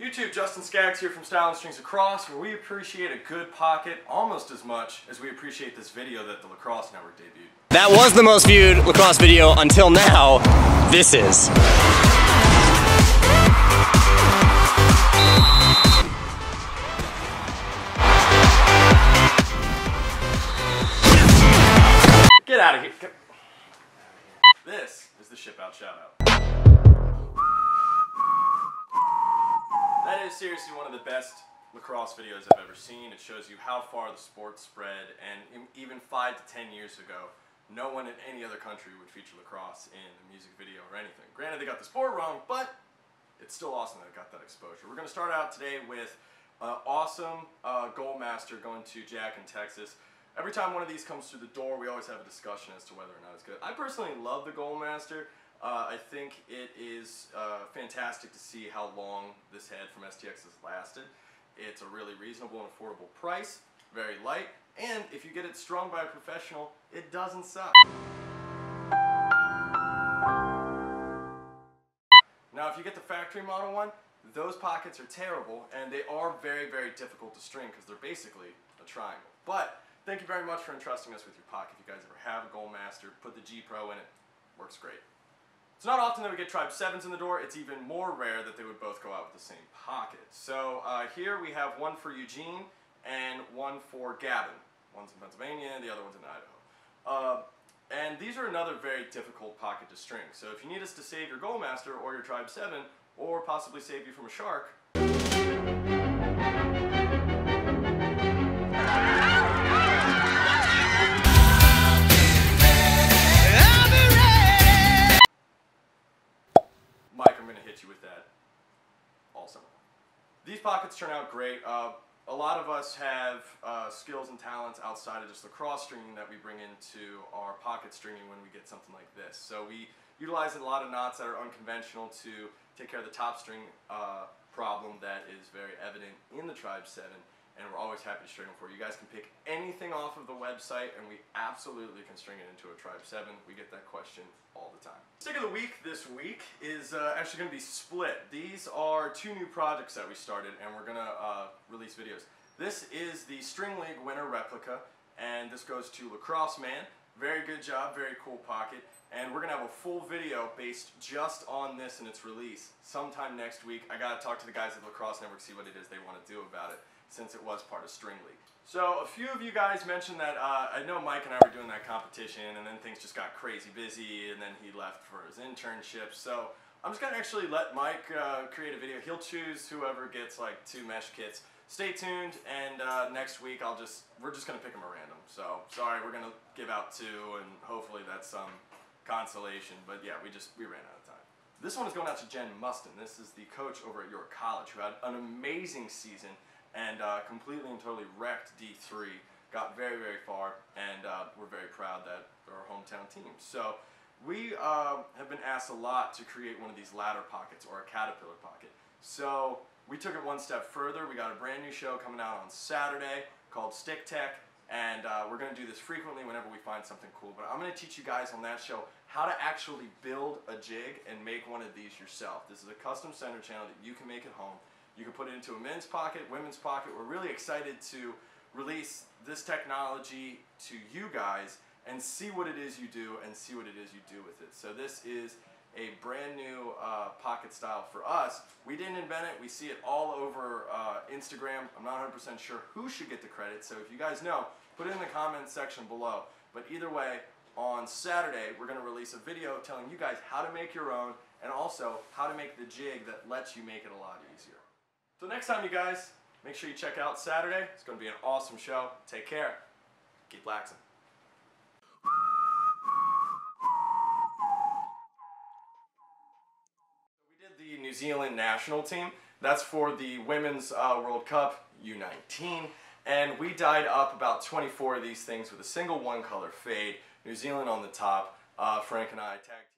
YouTube, Justin Skaggs here from Stylin' Strings Lacrosse, where we appreciate a good pocket almost as much as we appreciate this video that the Lacrosse Network debuted. That was the most viewed lacrosse video until now. This is. Get out of here. Get. This is the Ship Out Shoutout. That is seriously one of the best lacrosse videos I've ever seen. It shows you how far the sport spread, and even 5 to 10 years ago, no one in any other country would feature lacrosse in a music video or anything. Granted, they got the sport wrong, but it's still awesome that it got that exposure. We're going to start out today with awesome Goalmaster going to Jack in Texas. Every time one of these comes through the door, we always have a discussion as to whether or not it's good. I personally love the Goalmaster. I think it is fantastic to see how long this head from STX has lasted. It's a really reasonable and affordable price, very light, and if you get it strung by a professional, it doesn't suck. Now, if you get the factory model one, those pockets are terrible, and they are very, very difficult to string because they're basically a triangle. But thank you very much for entrusting us with your pocket. If you guys ever have a Goalmaster, put the G Pro in it. Works great. It's not often that we get Tribe 7s in the door. It's even more rare that they would both go out with the same pocket. So here we have one for Eugene and one for Gavin. One's in Pennsylvania, the other one's in Idaho. And these are another very difficult pocket to string. So if you need us to save your Goalmaster or your Tribe 7, or possibly save you from a shark, these pockets turn out great. A lot of us have skills and talents outside of just lacrosse stringing that we bring into our pocket stringing when we get something like this. So we utilize a lot of knots that are unconventional to take care of the top string problem that is very evident in the Tribe 7, and we're always happy to string them for you. You guys can pick anything off of the website, and we absolutely can string it into a Tribe 7. We get that question all the time. Stick of the week this week is actually going to be split. These are two new projects that we started, and we're going to release videos. This is the String League winner replica, and this goes to Lacrosse Man. Very good job, very cool pocket, and we're going to have a full video based just on this and its release sometime next week. I got to talk to the guys at Lacrosse Network, see what it is they want to do about it, since it was part of String League. So a few of you guys mentioned that I know Mike and I were doing that competition, and then things just got crazy busy, and then he left for his internship. So I'm just gonna actually let Mike create a video. He'll choose whoever gets like 2 mesh kits. Stay tuned, and next week we're just gonna pick them at random. So sorry, we're gonna give out 2, and hopefully that's some consolation. But yeah, we ran out of time. This one is going out to Jen Mustin. This is the coach over at York College, who had an amazing season and completely and totally wrecked D3, got very, very far, and we're very proud that they're our hometown team. So we have been asked a lot to create one of these ladder pockets or a caterpillar pocket. So we took it one step further. We got a brand new show coming out on Saturday called Stick Tech, and we're gonna do this frequently whenever we find something cool. But I'm gonna teach you guys on that show how to actually build a jig and make one of these yourself. This is a custom center channel that you can make at home. You can put it into a men's pocket, women's pocket. We're really excited to release this technology to you guys and see what it is you do and see what it is you do with it. So this is a brand new pocket style for us. We didn't invent it. We see it all over Instagram. I'm not 100% sure who should get the credit. So if you guys know, put it in the comments section below. But either way, on Saturday, we're going to release a video telling you guys how to make your own and also how to make the jig that lets you make it a lot easier. So next time, you guys, make sure you check out Saturday. It's going to be an awesome show. Take care. Keep laxing. We did the New Zealand national team. That's for the Women's World Cup, U19. And we dyed up about 24 of these things with a single one-color fade. New Zealand on the top. Frank and I tagged